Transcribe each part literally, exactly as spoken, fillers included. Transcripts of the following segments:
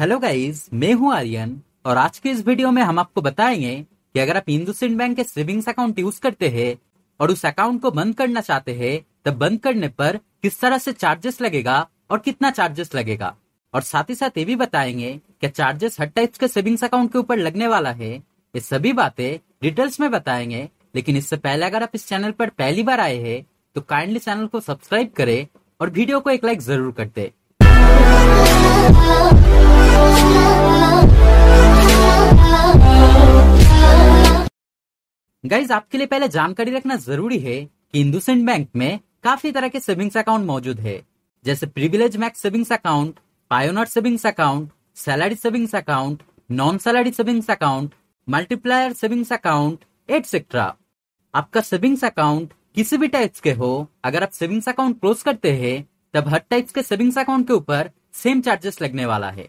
Hello guys, मैं हूं आर्यन और आज के इस वीडियो में हम आपको बताएंगे कि अगर आप इंडसइंड बैंक के सेविंग्स अकाउंट यूज करते हैं और उस अकाउंट को बंद करना चाहते हैं तब बंद करने पर किस तरह से चार्जेस लगेगा और कितना चार्जेस लगेगा। और साथ ही साथ ये भी बताएंगे कि चार्जेस हर टाइप के सेविंग्स अकाउंट के ऊपर लगने वाला है। ये सभी बातें डिटेल्स में बताएंगे, लेकिन इससे पहले अगर आप इस चैनल पर पहली बार आए हैं तो काइंडली चैनल को सब्सक्राइब करें और वीडियो को एक लाइक जरूर कर दे। गाइज, आपके लिए पहले जानकारी रखना जरूरी है कि इंडसइंड बैंक में काफी तरह के सेविंग्स अकाउंट मौजूद है, जैसे privilege max savings account, pioneer savings account, salary savings account, non salary savings account, multiplier savings account etcetera. आपका सेविंग्स अकाउंट किसी भी टाइप्स के हो, अगर आप सेविंग्स अकाउंट क्लोज करते हैं तब हर टाइप्स के सेविंग्स अकाउंट के ऊपर सेम चार्जेस लगने वाला है।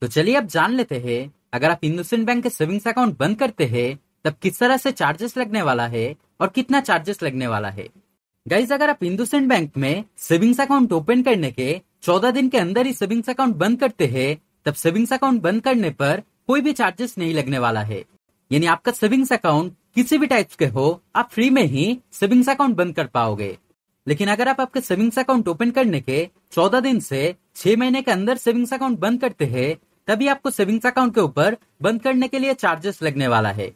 तो चलिए अब जान लेते हैं, अगर आप इंडसइंड बैंक के सेविंग्स अकाउंट बंद करते हैं तब किस तरह से चार्जेस लगने वाला है और कितना चार्जेस लगने वाला है। गाइज, अगर आप इंडसइंड बैंक में सेविंग्स अकाउंट ओपन करने के चौदह दिन के अंदर ही सेविंग्स अकाउंट बंद करते हैं तब सेविंग्स अकाउंट बंद करने पर कोई भी चार्जेस नहीं लगने वाला है। यानी आपका सेविंग्स अकाउंट किसी भी टाइप के हो, आप फ्री में ही सेविंग्स अकाउंट बंद कर पाओगे। लेकिन अगर आप आपके सेविंग्स अकाउंट ओपन करने के चौदह दिन से छह महीने के अंदर सेविंग्स अकाउंट बंद करते हैं तभी आपको सेविंग्स अकाउंट के ऊपर बंद करने के लिए चार्जेस लगने वाला है।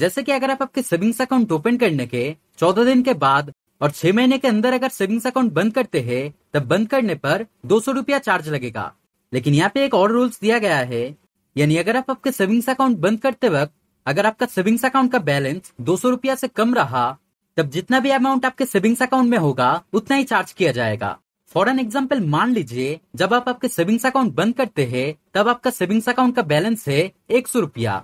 जैसे कि अगर आप आपके सेविंग्स अकाउंट ओपन करने के चौदह दिन के बाद और छह महीने के अंदर अगर सेविंग्स अकाउंट बंद करते हैं तब बंद करने पर दो सौ रुपया चार्ज लगेगा। लेकिन यहाँ पे एक और रूल्स दिया गया है, यानी अगर आप आपके सेविंग्स अकाउंट बंद करते वक्त अगर आपका सेविंग्स अकाउंट का बैलेंस दो सौ रुपया से कम रहा तब जितना भी अमाउंट आपके सेविंग्स अकाउंट में होगा उतना ही चार्ज किया जाएगा। फॉर एन एग्जाम्पल मान लीजिए, जब आप आपके सेविंग्स अकाउंट बंद करते हैं तब आपका सेविंग्स अकाउंट का बैलेंस है एक सौ रुपया,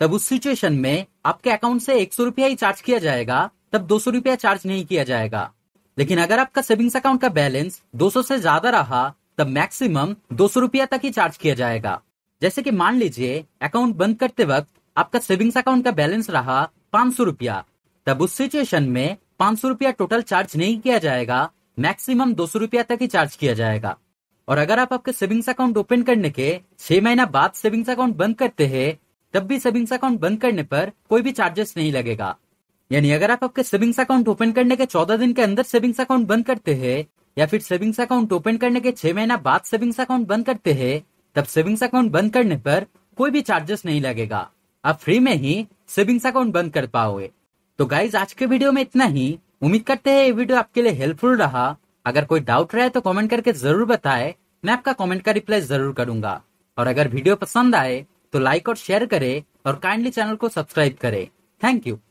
तब उस सिचुएशन में आपके अकाउंट से एक सौ रुपया ही चार्ज किया जाएगा, तब दो सौ रुपया चार्ज नहीं किया जाएगा। लेकिन अगर आपका सेविंग्स अकाउंट का बैलेंस दो सौ से ज्यादा रहा तब मैक्सिमम दो सौ रुपया तक ही चार्ज किया जाएगा। जैसे कि मान लीजिए अकाउंट बंद करते वक्त आपका सेविंग्स अकाउंट का बैलेंस रहा पाँच सौ रुपया, तब उस सिचुएशन में पाँच सौ रुपया टोटल चार्ज नहीं किया जाएगा, मैक्सिमम दो सौ रुपया तक ही चार्ज किया जाएगा। और अगर आप आपके सेविंग्स अकाउंट ओपन करने के छह महीना बाद सेविंग्स अकाउंट बंद करते हैं तब भी सेविंग्स अकाउंट बंद करने पर कोई भी चार्जेस नहीं लगेगा। यानी अगर आप आपके सेविंग्स अकाउंट ओपन करने के चौदह दिन के अंदर सेविंग्स अकाउंट बंद करते हैं या फिर सेविंग्स अकाउंट ओपन करने के छह महीना बाद सेविंग्स अकाउंट बंद करते हैं तब सेविंग्स अकाउंट बंद करने पर कोई भी चार्जेस नहीं लगेगा, आप फ्री में ही सेविंग्स अकाउंट बंद कर पाओगे। तो गाइज, आज के वीडियो में इतना ही। उम्मीद करते हैं ये वीडियो आपके लिए हेल्पफुल रहा। अगर कोई डाउट रहे तो कमेंट करके जरूर बताएं, मैं आपका कमेंट का रिप्लाई जरूर करूंगा। और अगर वीडियो पसंद आए तो लाइक और शेयर करें और काइंडली चैनल को सब्सक्राइब करें। Thank you.